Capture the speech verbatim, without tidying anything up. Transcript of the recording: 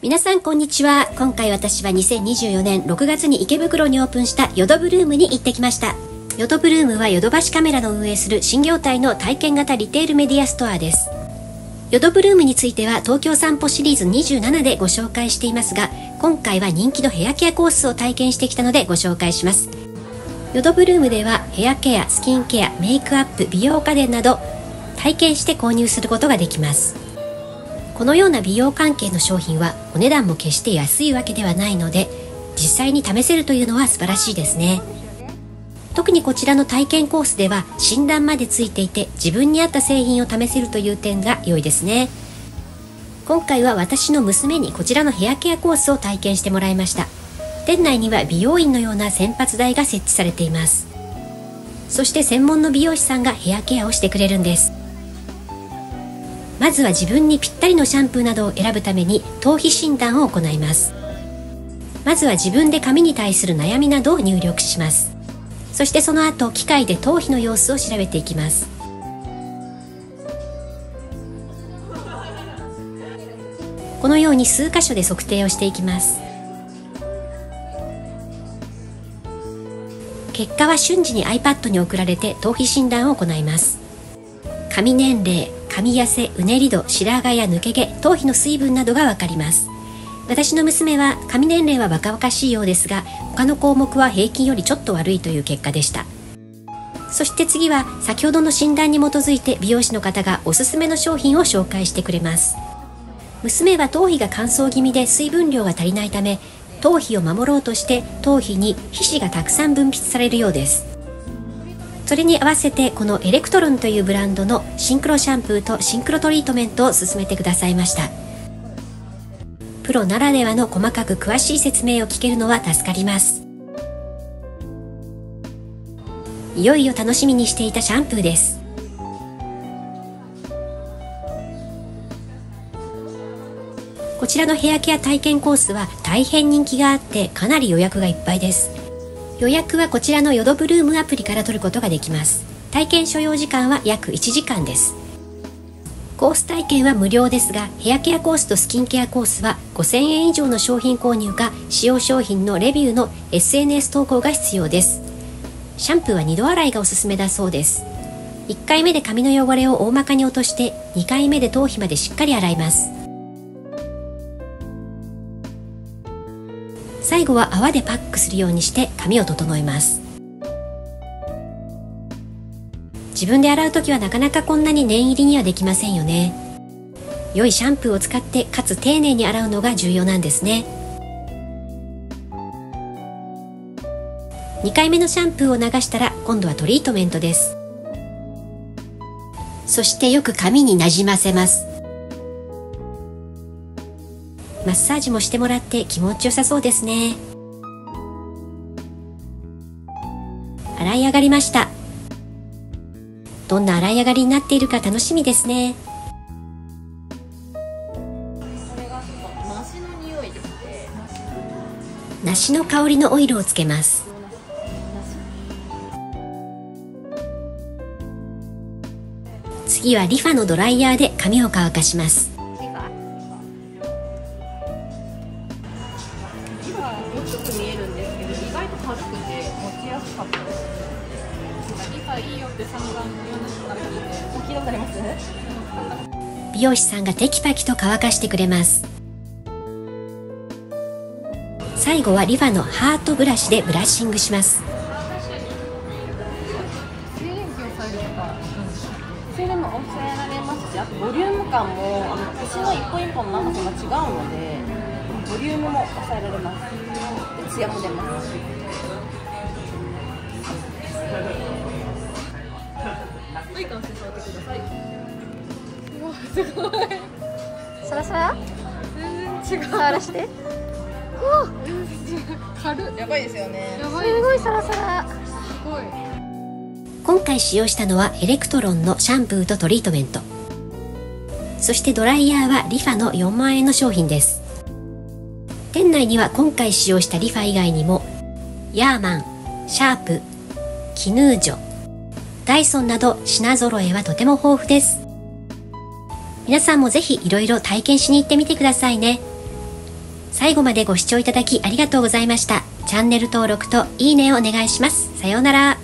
皆さんこんにちは。今回私はにせんにじゅうよねんろくがつに池袋にオープンしたヨドブルームに行ってきました。ヨドブルームはヨドバシカメラの運営する新業態の体験型リテールメディアストアです。ヨドブルームについては東京散歩シリーズにじゅうななでご紹介していますが、今回は人気のヘアケアコースを体験してきたのでご紹介します。ヨドブルームではヘアケア、スキンケア、メイクアップ、美容家電など体験して購入することができます。このような美容関係の商品はお値段も決して安いわけではないので、実際に試せるというのは素晴らしいですね。特にこちらの体験コースでは診断までついていて、自分に合った製品を試せるという点が良いですね。今回は私の娘にこちらのヘアケアコースを体験してもらいました。店内には美容院のような洗髪台が設置されています。そして専門の美容師さんがヘアケアをしてくれるんです。まずは自分にぴったりのシャンプーなどを選ぶために頭皮診断を行います。まずは自分で髪に対する悩みなどを入力します。そしてその後、機械で頭皮の様子を調べていきます。このように数箇所で測定をしていきます。結果は瞬時に iPad に送られて頭皮診断を行います。髪年齢、髪痩せ、うねり度、白髪や抜け毛、頭皮の水分などがわかります。私の娘は髪年齢は若々しいようですが、他の項目は平均よりちょっと悪いという結果でした。そして次は先ほどの診断に基づいて美容師の方がおすすめの商品を紹介してくれます。娘は頭皮が乾燥気味で水分量が足りないため、頭皮を守ろうとして頭皮に皮脂がたくさん分泌されるようです。それに合わせてこのエレクトロンというブランドのシンクロシャンプーとシンクロトリートメントを勧めてくださいました。プロならではの細かく詳しい説明を聞けるのは助かります。いよいよ楽しみにしていたシャンプーです。こちらのヘアケア体験コースは大変人気があって、かなり予約がいっぱいです。予約はこちらのヨドブルームアプリから取ることができます。体験所要時間は約いちじかんです。コース体験は無料ですが、ヘアケアコースとスキンケアコースはごせんえん以上の商品購入か、使用商品のレビューの エスエヌエス 投稿が必要です。シャンプーはにど洗いがおすすめだそうです。いっかいめで髪の汚れを大まかに落として、にかいめで頭皮までしっかり洗います。最後は泡でパックするようにして髪を整えます。自分で洗うときはなかなかこんなに念入りにはできませんよね。良いシャンプーを使って、かつ丁寧に洗うのが重要なんですね。にかいめのシャンプーを流したら今度はトリートメントです。そしてよく髪になじませます。マッサージもしてもらって気持ちよさそうですね。洗い上がりました。どんな洗い上がりになっているか楽しみですね。梨の香りのオイルをつけます。次はリファのドライヤーで髪を乾かします。美容師さんがテキパキと乾かしてくれます。最後はリファのハートブラシでブラッシングします。水分も抑えられますし、あとボリューム感も腰の一本一本の長さが違うので、ボリュームも抑えられます。ツヤも出ます。はい、完成されてください。もうすごい。サラサラ？全然違う。サラして。おお。軽い。やばいですよね。やばいです。すごいサラサラ。すごい。今回使用したのはエレクトロンのシャンプーとトリートメント。そしてドライヤーはリファのよんまんえんの商品です。店内には今回使用したリファ以外にもヤーマン、シャープ、キヌージョ、ダイソンなど品揃えはとても豊富です。皆さんもぜひいろいろ体験しに行ってみてくださいね。最後までご視聴いただきありがとうございました。チャンネル登録といいねをお願いします。さようなら。